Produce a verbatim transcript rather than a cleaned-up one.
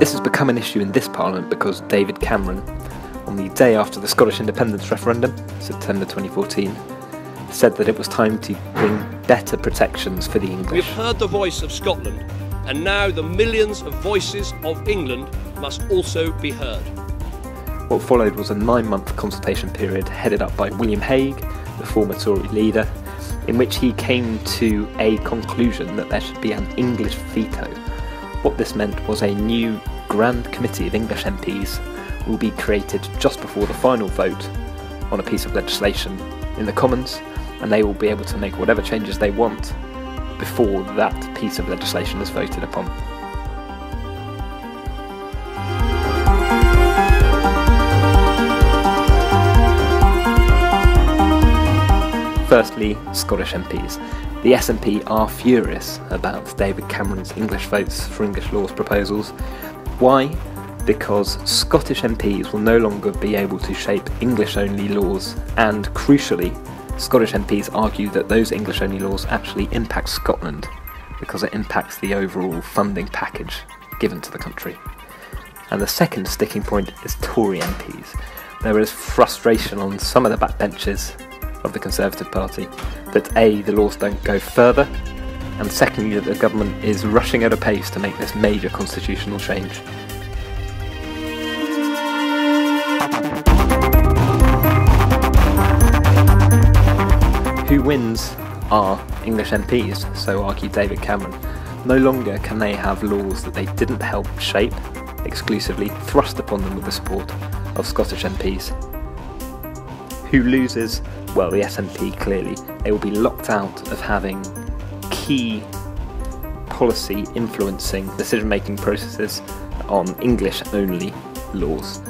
This has become an issue in this Parliament because David Cameron, on the day after the Scottish independence referendum, September twenty fourteen, said that it was time to bring better protections for the English. We've heard the voice of Scotland, and now the millions of voices of England must also be heard. What followed was a nine-month consultation period headed up by William Hague, the former Tory leader, in which he came to a conclusion that there should be an English veto. What this meant was a new Grand Committee of English M Ps will be created just before the final vote on a piece of legislation in the Commons, and they will be able to make whatever changes they want before that piece of legislation is voted upon. Firstly, Scottish M Ps. The S N P are furious about David Cameron's English votes for English laws proposals. Why? Because Scottish M Ps will no longer be able to shape English-only laws, and crucially, Scottish M Ps argue that those English-only laws actually impact Scotland, because it impacts the overall funding package given to the country. And the second sticking point is Tory M Ps. There is frustration on some of the backbenches of the Conservative Party that A, the laws don't go further, and secondly that the government is rushing at a pace to make this major constitutional change. Who wins are English M Ps, so argued David Cameron. No longer can they have laws that they didn't help shape exclusively thrust upon them with the support of Scottish M Ps. Who loses? Well, the S N P clearly. They will be locked out of having key policy influencing decision-making processes on English-only laws.